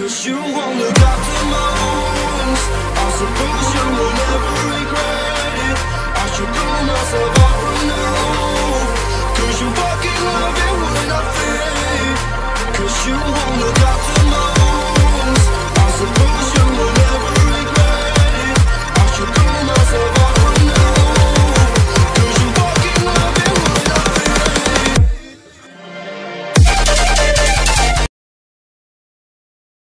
'Cause you won't look after my wounds. I suppose you will never regret it. I should call myself out from now, 'cause you fucking love it when I fade. 'Cause you won't look after my